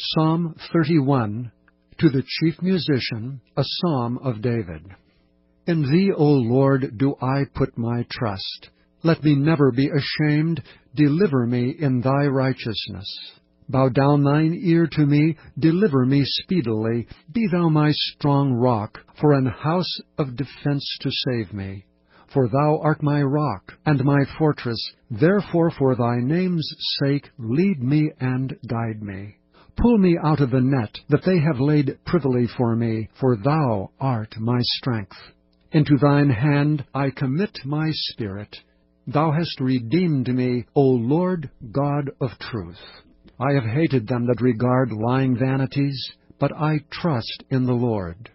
Psalm 31, to the chief musician, a psalm of David. In thee, O Lord, do I put my trust. Let me never be ashamed. Deliver me in thy righteousness. Bow down thine ear to me. Deliver me speedily. Be thou my strong rock, for an house of defense to save me. For thou art my rock and my fortress. Therefore, for thy name's sake, lead me and guide me. Pull me out of the net that they have laid privily for me, for thou art my strength. Into thine hand I commit my spirit. Thou hast redeemed me, O Lord God of truth. I have hated them that regard lying vanities, but I trust in the Lord.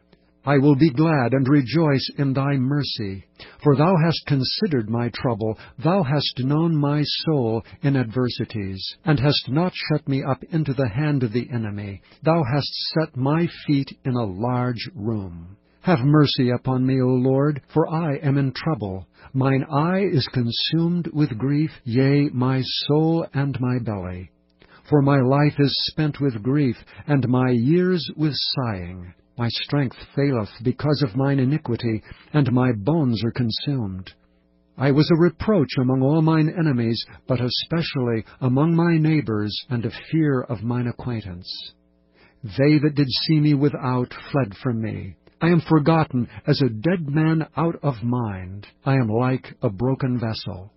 I will be glad and rejoice in thy mercy, for thou hast considered my trouble, thou hast known my soul in adversities, and hast not shut me up into the hand of the enemy. Thou hast set my feet in a large room. Have mercy upon me, O Lord, for I am in trouble. Mine eye is consumed with grief, yea, my soul and my belly. For my life is spent with grief, and my years with sighing. My strength faileth because of mine iniquity, and my bones are consumed. I was a reproach among all mine enemies, but especially among my neighbors, and a fear of mine acquaintance. They that did see me without fled from me. I am forgotten as a dead man out of mind. I am like a broken vessel.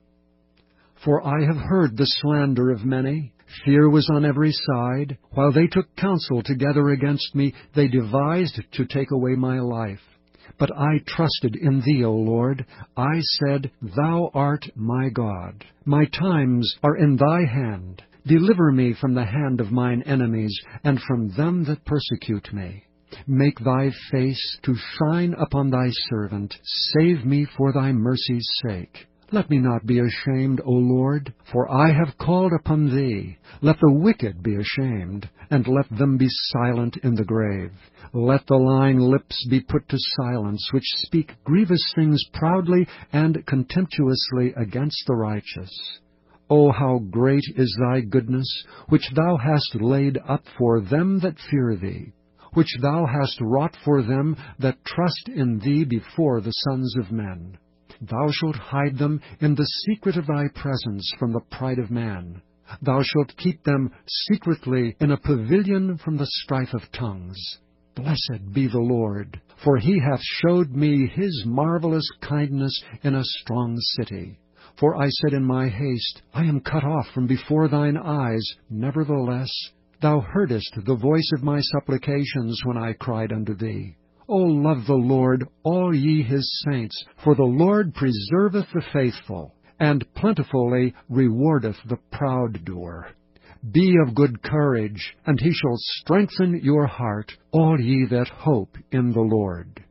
For I have heard the slander of many. Fear was on every side. While they took counsel together against me, they devised to take away my life. But I trusted in thee, O Lord. I said, Thou art my God. My times are in thy hand. Deliver me from the hand of mine enemies, and from them that persecute me. Make thy face to shine upon thy servant. Save me for thy mercy's sake. Let me not be ashamed, O Lord, for I have called upon thee. Let the wicked be ashamed, and let them be silent in the grave. Let the lying lips be put to silence, which speak grievous things proudly and contemptuously against the righteous. O how great is thy goodness, which thou hast laid up for them that fear thee, which thou hast wrought for them that trust in thee before the sons of men. Thou shalt hide them in the secret of thy presence from the pride of man. Thou shalt keep them secretly in a pavilion from the strife of tongues. Blessed be the Lord, for he hath showed me his marvelous kindness in a strong city. For I said in my haste, I am cut off from before thine eyes. Nevertheless, thou heardest the voice of my supplications when I cried unto thee. O love the Lord, all ye his saints, for the Lord preserveth the faithful, and plentifully rewardeth the proud doer. Be of good courage, and he shall strengthen your heart, all ye that hope in the Lord.